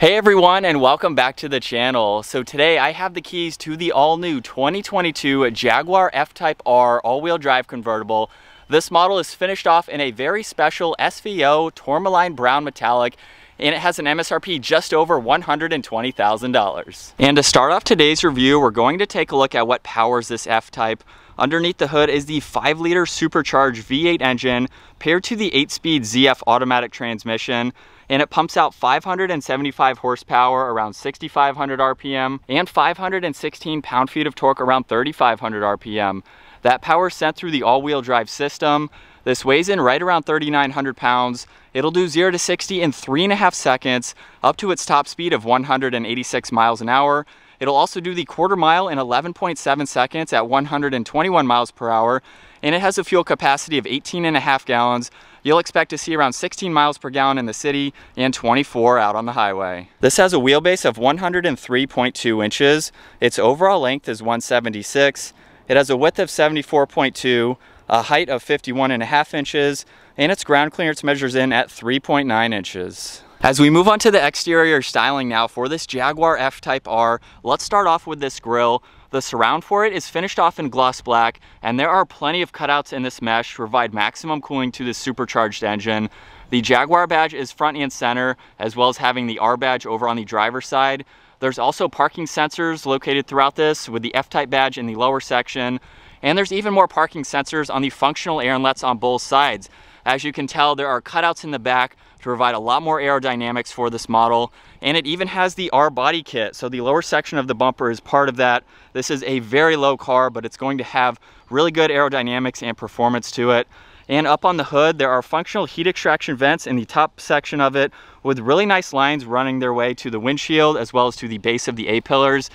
Hey everyone, and welcome back to the channel. So today I have the keys to the all-new 2022 Jaguar F-Type R all-wheel drive convertible. This model is finished off in a very special SVO tourmaline brown metallic, and it has an MSRP just over $120,000. And to start off today's review, we're going to take a look at what powers this F-Type. Underneath the hood is the 5-liter supercharged V8 engine paired to the 8-speed ZF automatic transmission, and it pumps out 575 horsepower around 6,500 RPM and 516 pound-feet of torque around 3,500 RPM. That power is sent through the all-wheel drive system. This weighs in right around 3,900 pounds. It'll do 0 to 60 in 3.5 seconds, up to its top speed of 186 miles an hour. It'll also do the quarter mile in 11.7 seconds at 121 miles per hour, and it has a fuel capacity of 18.5 gallons. You'll expect to see around 16 miles per gallon in the city and 24 out on the highway. This has a wheelbase of 103.2 inches. Its overall length is 176. It has a width of 74.2, a height of 51.5 inches, and its ground clearance measures in at 3.9 inches. As we move on to the exterior styling now for this Jaguar F-Type R, let's start off with this grille. The surround for it is finished off in gloss black, and there are plenty of cutouts in this mesh to provide maximum cooling to the supercharged engine. The Jaguar badge is front and center, as well as having the R badge over on the driver's side. There's also parking sensors located throughout this, with the F-Type badge in the lower section. And there's even more parking sensors on the functional air inlets on both sides. As you can tell, there are cutouts in the back to provide a lot more aerodynamics for this model. And it even has the R body kit, so the lower section of the bumper is part of that. This is a very low car, but it's going to have really good aerodynamics and performance to it. And up on the hood, there are functional heat extraction vents in the top section of it, with really nice lines running their way to the windshield as well as to the base of the A-pillars.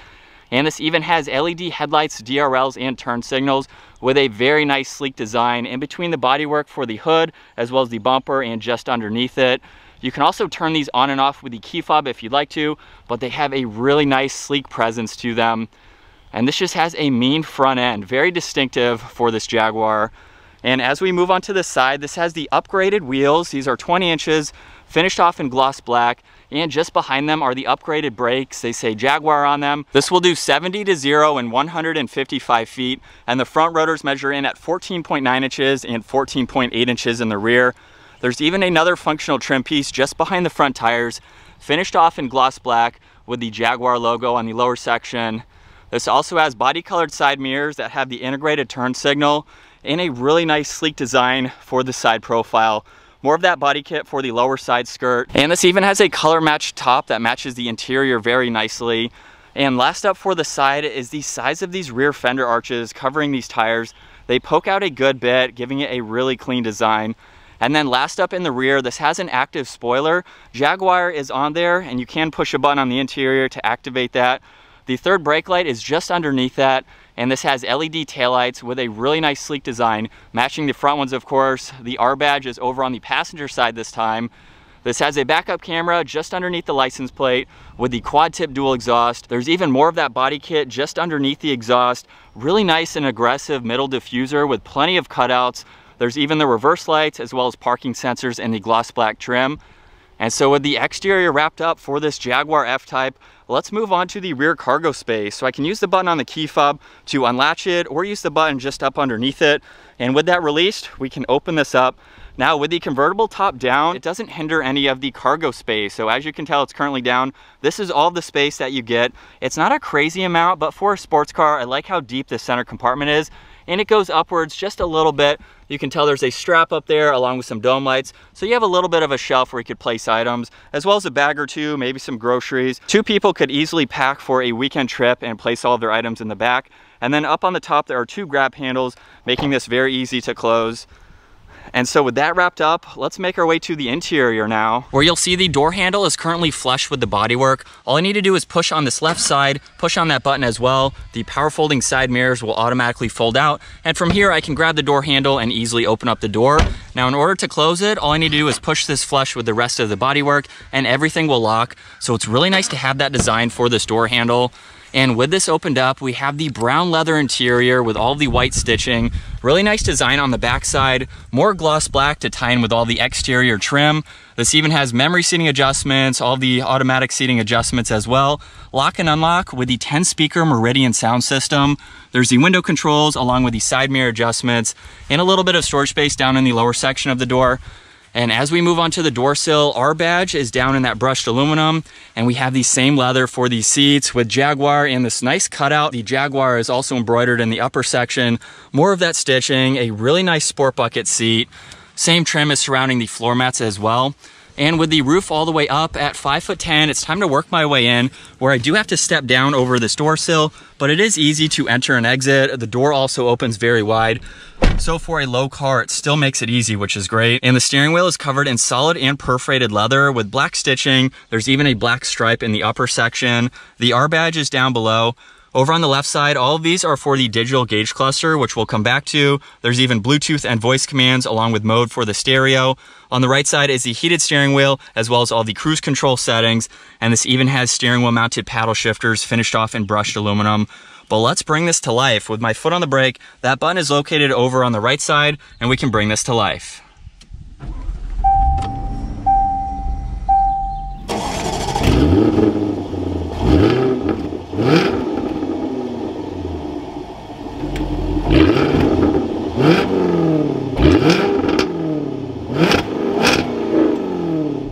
And this even has LED headlights, DRLs, and turn signals with a very nice sleek design in between the bodywork for the hood as well as the bumper and just underneath it. You can also turn these on and off with the key fob if you'd like to, but they have a really nice sleek presence to them. And this just has a mean front end, very distinctive for this Jaguar. And as we move on to the side, this has the upgraded wheels. These are 20 inches, finished off in gloss black, and just behind them are the upgraded brakes. They say Jaguar on them. This will do 70 to 0 in 155 feet, and the front rotors measure in at 14.9 inches and 14.8 inches in the rear. There's even another functional trim piece just behind the front tires, finished off in gloss black with the Jaguar logo on the lower section. This also has body-colored side mirrors that have the integrated turn signal, in a really nice sleek design for the side profile. More of that body kit for the lower side skirt. And this even has a color matched top that matches the interior very nicely. And last up for the side is the size of these rear fender arches covering these tires. They poke out a good bit, giving it a really clean design. And then last up in the rear, this has an active spoiler. Jaguar is on there, and you can push a button on the interior to activate that. The third brake light is just underneath that, and this has LED taillights with a really nice sleek design, matching the front ones of course. The R badge is over on the passenger side this time. This has a backup camera just underneath the license plate with the quad tip dual exhaust. There's even more of that body kit just underneath the exhaust. Really nice and aggressive middle diffuser with plenty of cutouts. There's even the reverse lights as well as parking sensors in the gloss black trim. And so with the exterior wrapped up for this Jaguar F-Type, let's move on to the rear cargo space. So I can use the button on the key fob to unlatch it, or use the button just up underneath it. And with that released, we can open this up. Now with the convertible top down, it doesn't hinder any of the cargo space. So as you can tell, it's currently down. This is all the space that you get. It's not a crazy amount, but for a sports car, I like how deep the center compartment is. And it goes upwards just a little bit. You can tell there's a strap up there along with some dome lights. So you have a little bit of a shelf where you could place items, as well as a bag or two, maybe some groceries. Two people could easily pack for a weekend trip and place all of their items in the back. And then up on the top, there are two grab handles, making this very easy to close. And so with that wrapped up, let's make our way to the interior now, where you'll see the door handle is currently flush with the bodywork. All I need to do is push on this left side, push on that button as well. The power folding side mirrors will automatically fold out. And from here, I can grab the door handle and easily open up the door. Now, in order to close it, all I need to do is push this flush with the rest of the bodywork and everything will lock. So it's really nice to have that design for this door handle. And with this opened up, we have the brown leather interior with all the white stitching. Really nice design on the backside, more gloss black to tie in with all the exterior trim. This even has memory seating adjustments, all the automatic seating adjustments as well. Lock and unlock with the 10-speaker Meridian sound system. There's the window controls along with the side mirror adjustments and a little bit of storage space down in the lower section of the door. And as we move on to the door sill, our badge is down in that brushed aluminum, and we have the same leather for the seats with Jaguar and this nice cutout. The Jaguar is also embroidered in the upper section, more of that stitching, a really nice sport bucket seat. Same trim is surrounding the floor mats as well. And with the roof all the way up at 5'10", it's time to work my way in, where I do have to step down over this door sill, but it is easy to enter and exit. The door also opens very wide. So for a low car, it still makes it easy, which is great. And the steering wheel is covered in solid and perforated leather with black stitching. There's even a black stripe in the upper section. The R badge is down below. Over on the left side, all of these are for the digital gauge cluster, which we'll come back to. There's even Bluetooth and voice commands along with mode for the stereo. On the right side is the heated steering wheel, as well as all the cruise control settings. And this even has steering wheel mounted paddle shifters finished off in brushed aluminum. But let's bring this to life. With my foot on the brake, that button is located over on the right side, and we can bring this to life.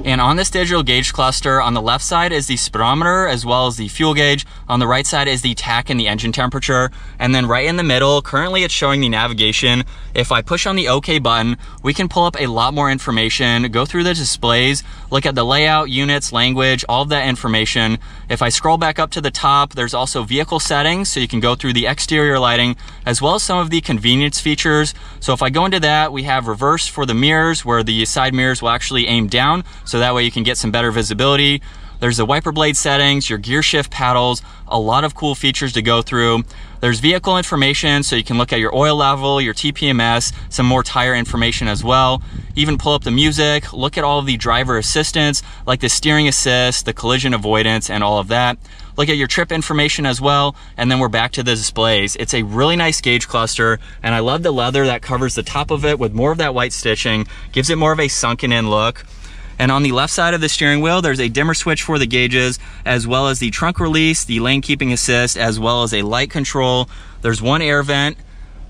And on this digital gauge cluster, on the left side is the speedometer as well as the fuel gauge. On the right side is the tach and the engine temperature. And then right in the middle, currently it's showing the navigation. If I push on the OK button, we can pull up a lot more information, go through the displays, look at the layout, units, language, all of that information. If I scroll back up to the top, there's also vehicle settings, so you can go through the exterior lighting as well as some of the convenience features. So if I go into that, we have reverse for the mirrors, where the side mirrors will actually aim down, so that way you can get some better visibility. There's the wiper blade settings, your gear shift paddles, a lot of cool features to go through. There's vehicle information, so you can look at your oil level, your TPMS, some more tire information as well. Even pull up the music, look at all of the driver assistance, like the steering assist, the collision avoidance, and all of that. Look at your trip information as well, and then we're back to the displays. It's a really nice gauge cluster, and I love the leather that covers the top of it with more of that white stitching, gives it more of a sunken-in look. And on the left side of the steering wheel, there's a dimmer switch for the gauges, as well as the trunk release, the lane keeping assist, as well as a light control. There's one air vent,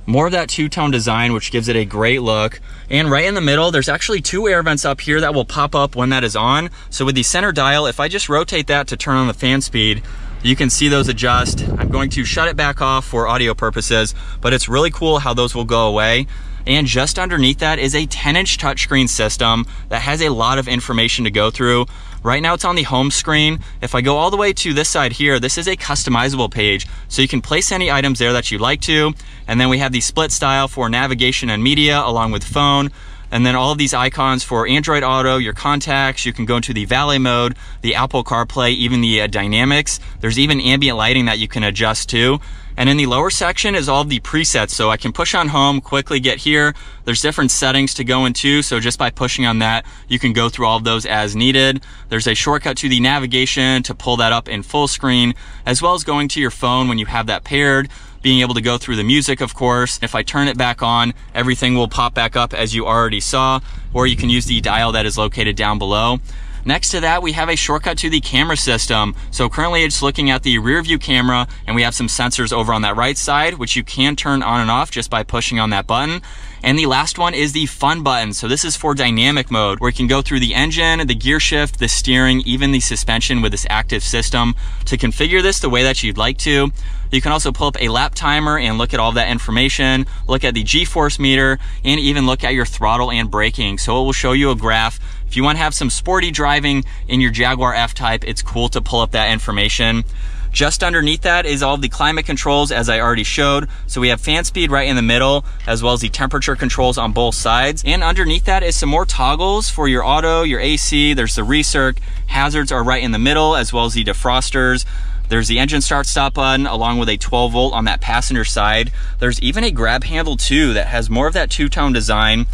more of that two-tone design, which gives it a great look. And right in the middle, there's actually two air vents up here that will pop up when that is on. So with the center dial, if I just rotate that to turn on the fan speed, you can see those adjust. I'm going to shut it back off for audio purposes, but it's really cool how those will go away. And just underneath that is a 10-inch touchscreen system that has a lot of information to go through. Right now it's on the home screen. If I go all the way to this side here, this is a customizable page. So you can place any items there that you like to. And then we have the split style for navigation and media along with phone. And then all of these icons for Android Auto, your contacts, you can go into the valet mode, the Apple CarPlay, even the dynamics. There's even ambient lighting that you can adjust to. And in the lower section is all of the presets. So I can push on home, quickly get here. There's different settings to go into. So just by pushing on that, you can go through all of those as needed. There's a shortcut to the navigation to pull that up in full screen, as well as going to your phone when you have that paired, being able to go through the music, of course. If I turn it back on, everything will pop back up as you already saw, or you can use the dial that is located down below. Next to that, we have a shortcut to the camera system. So currently it's looking at the rear view camera, and we have some sensors over on that right side, which you can turn on and off just by pushing on that button. And the last one is the fun button. So this is for dynamic mode, where you can go through the engine, the gear shift, the steering, even the suspension with this active system to configure this the way that you'd like to. You can also pull up a lap timer and look at all that information, look at the G-force meter, and even look at your throttle and braking. So it will show you a graph. If you want to have some sporty driving in your Jaguar F-Type, it's cool to pull up that information. Just underneath that is all the climate controls, as I already showed. So we have fan speed right in the middle, as well as the temperature controls on both sides. And underneath that is some more toggles for your auto, your AC, there's the recirc, hazards are right in the middle, as well as the defrosters. There's the engine start stop button along with a 12 volt on that passenger side. There's even a grab handle too that has more of that two-tone design.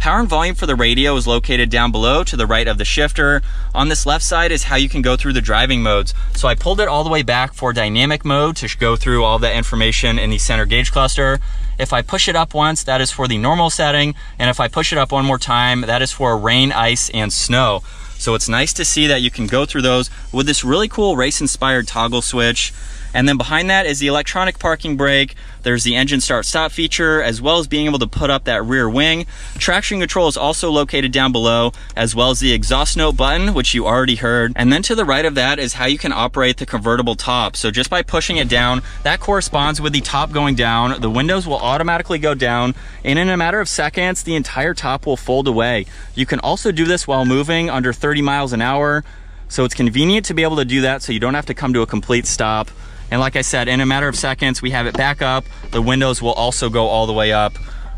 Power and volume for the radio is located down below to the right of the shifter. On this left side is how you can go through the driving modes. So I pulled it all the way back for dynamic mode to go through all that information in the center gauge cluster. If I push it up once, that is for the normal setting. And if I push it up one more time, that is for rain, ice, and snow. So it's nice to see that you can go through those with this really cool race-inspired toggle switch. And then behind that is the electronic parking brake. There's the engine start-stop feature, as well as being able to put up that rear wing. Traction control is also located down below, as well as the exhaust note button, which you already heard. And then to the right of that is how you can operate the convertible top. So just by pushing it down, that corresponds with the top going down. The windows will automatically go down, and in a matter of seconds, the entire top will fold away. You can also do this while moving under 30 miles an hour. So it's convenient to be able to do that so you don't have to come to a complete stop. And like I said, in a matter of seconds, we have it back up. The windows will also go all the way up.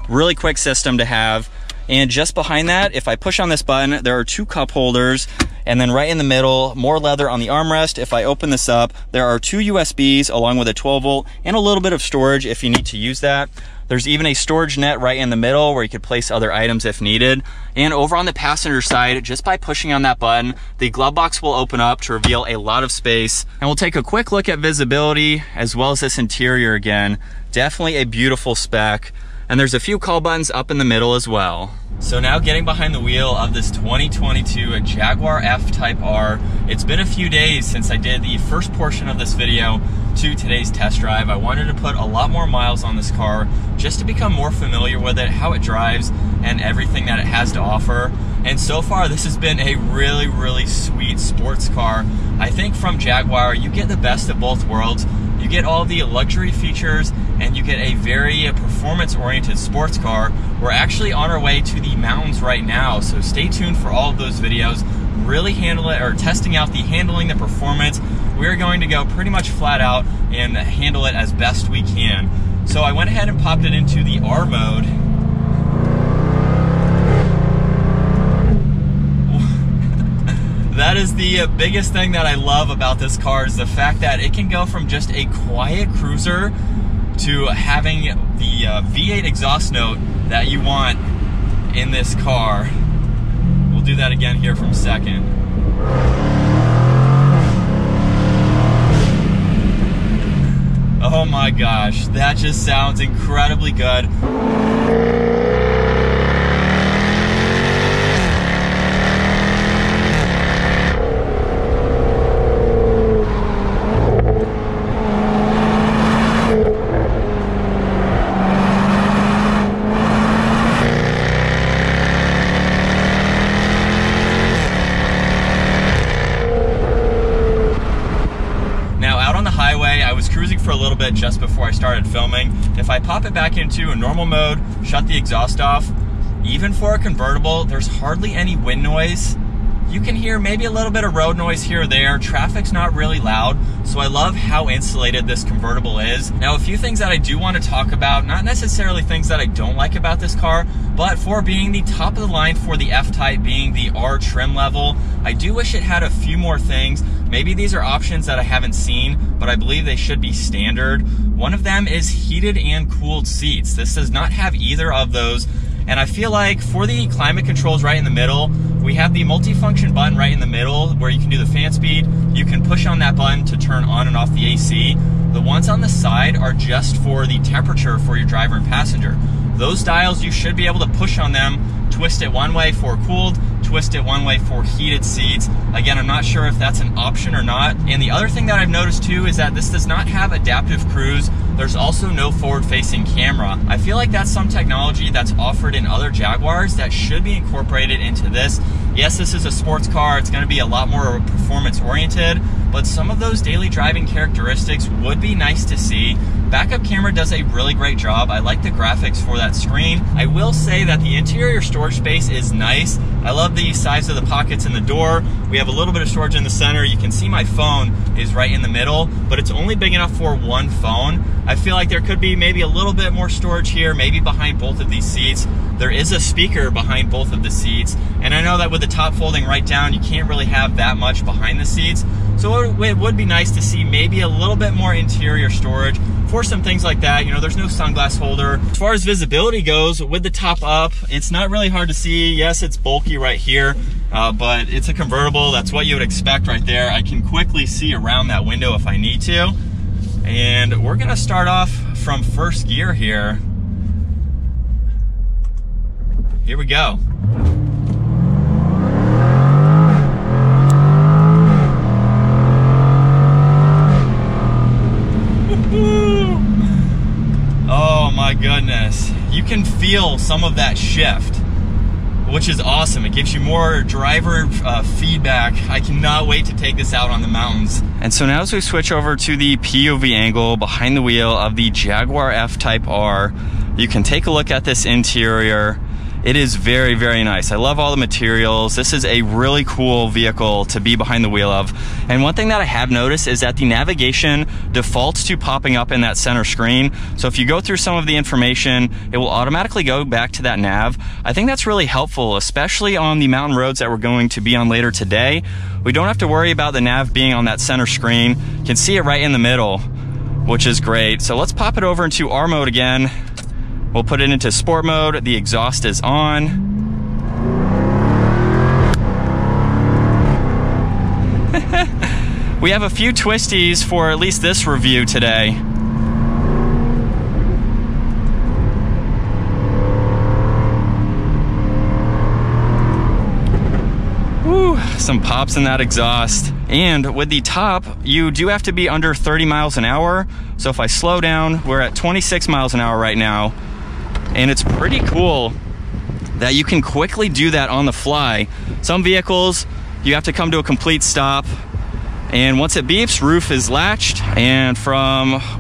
Really quick system to have. And just behind that, if I push on this button, there are two cup holders. And then right in the middle, more leather on the armrest. If I open this up, there are two USBs along with a 12 volt and a little bit of storage if you need to use that. There's even a storage net right in the middle where you could place other items if needed. And over on the passenger side, just by pushing on that button, the glove box will open up to reveal a lot of space. And we'll take a quick look at visibility as well as this interior again. Definitely a beautiful spec. And there's a few call buttons up in the middle as well. So now getting behind the wheel of this 2022 Jaguar F-Type R. It's been a few days since I did the first portion of this video to today's test drive. I wanted to put a lot more miles on this car just to become more familiar with it, how it drives, and everything that it has to offer. And so far, this has been a really, really sweet sports car. I think from Jaguar, you get the best of both worlds. You get all the luxury features and you get a very performance-oriented sports car. We're actually on our way to the mountains right now, so stay tuned for all of those videos. Really testing out the handling, the performance. We're going to go pretty much flat out and handle it as best we can. So I went ahead and popped it into the R mode. That is the biggest thing that I love about this car is the fact that it can go from just a quiet cruiser to having the V8 exhaust note that you want in this car. We'll do that again here from second. Oh my gosh, that just sounds incredibly good. Just before I started filming. If I pop it back into a normal mode, shut the exhaust off, even for a convertible, there's hardly any wind noise. You can hear maybe a little bit of road noise here or there. Traffic's not really loud, so I love how insulated this convertible is. Now, a few things that I do want to talk about, not necessarily things that I don't like about this car, but for being the top of the line for the F-Type, being the R trim level, I do wish it had a few more things. Maybe these are options that I haven't seen, but I believe they should be standard. One of them is heated and cooled seats. This does not have either of those. And I feel like for the climate controls right in the middle, we have the multifunction button right in the middle where you can do the fan speed. You can push on that button to turn on and off the AC. The ones on the side are just for the temperature for your driver and passenger. Those dials, you should be able to push on them, twist it one way for cooled, twist it one way for heated seats. Again, I'm not sure if that's an option or not. And the other thing that I've noticed too is that this does not have adaptive cruise. There's also no forward-facing camera. I feel like that's some technology that's offered in other Jaguars that should be incorporated into this. Yes, this is a sports car. It's going to be a lot more performance-oriented, but some of those daily driving characteristics would be nice to see. Backup camera does a really great job. I like the graphics for that screen. I will say that the interior storage space is nice. I love the size of the pockets in the door. We have a little bit of storage in the center. You can see my phone is right in the middle, but it's only big enough for one phone. I feel like there could be maybe a little bit more storage here, maybe behind both of these seats. There is a speaker behind both of the seats, and I know that with the top folding right down, you can't really have that much behind the seats, So it would be nice to see maybe a little bit more interior storage for some things like that. You know, there's no sunglass holder. As far as visibility goes, with the top up, it's not really hard to see. Yes, it's bulky right here, but it's a convertible. That's what you would expect right there. I can quickly see around that window if I need to. And we're gonna start off from first gear here. Here we go. Oh my goodness. You can feel some of that shift, which is awesome. It gives you more driver feedback. I cannot wait to take this out on the mountains. And so now as we switch over to the POV angle behind the wheel of the Jaguar F-Type R, you can take a look at this interior. It is very, very nice. I love all the materials. This is a really cool vehicle to be behind the wheel of. And one thing that I have noticed is that the navigation defaults to popping up in that center screen. So if you go through some of the information, it will automatically go back to that nav. I think that's really helpful, especially on the mountain roads that we're going to be on later today. We don't have to worry about the nav being on that center screen. You can see it right in the middle, which is great. So let's pop it over into R mode again. We'll put it into sport mode. The exhaust is on. We have a few twisties for at least this review today. Woo, some pops in that exhaust. And with the top, you do have to be under 30 miles an hour. So if I slow down, we're at 26 miles an hour right now. And it's pretty cool that you can quickly do that on the fly. Some vehicles, you have to come to a complete stop. And once it beeps, roof is latched. And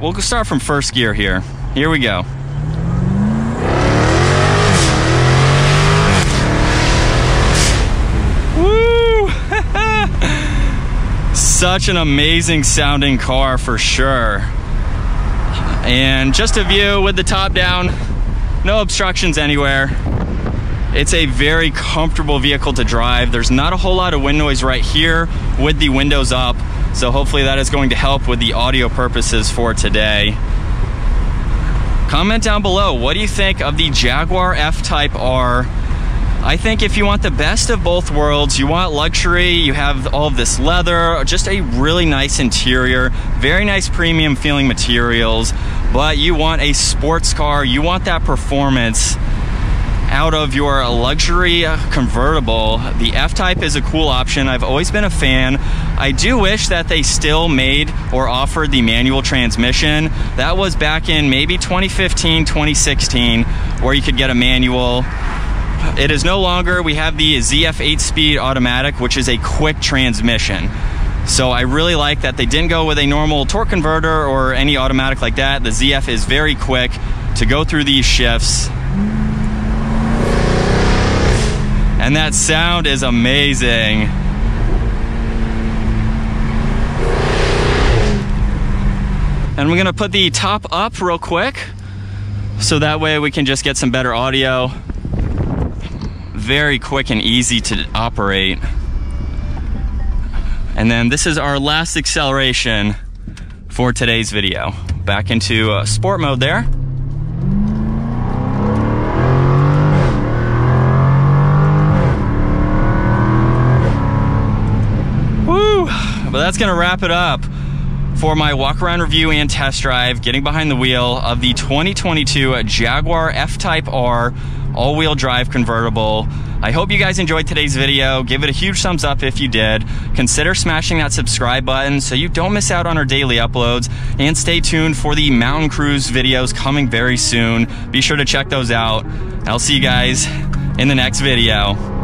we'll start from first gear here. Here we go. Woo! Such an amazing sounding car for sure. And just a view with the top down. No obstructions anywhere. It's a very comfortable vehicle to drive. There's not a whole lot of wind noise right here with the windows up. So hopefully that is going to help with the audio purposes for today. Comment down below, what do you think of the Jaguar F-Type R? I think if you want the best of both worlds, you want luxury, you have all of this leather, just a really nice interior, very nice premium feeling materials, but you want a sports car, you want that performance out of your luxury convertible, the F-Type is a cool option. I've always been a fan. I do wish that they still made or offered the manual transmission. That was back in maybe 2015, 2016, where you could get a manual. It is no longer. We have the ZF 8-speed automatic, which is a quick transmission. So I really like that they didn't go with a normal torque converter or any automatic like that. The ZF is very quick to go through these shifts. And that sound is amazing. And we're gonna put the top up real quick, so that way we can just get some better audio. Very quick and easy to operate. And then this is our last acceleration for today's video. Back into sport mode there. Woo! But that's gonna wrap it up for my walk around review and test drive, getting behind the wheel of the 2022 Jaguar F-Type R all-wheel drive convertible. I hope you guys enjoyed today's video. Give it a huge thumbs up if you did. Consider smashing that subscribe button so you don't miss out on our daily uploads, and stay tuned for the mountain cruise videos coming very soon. Be sure to check those out. I'll see you guys in the next video.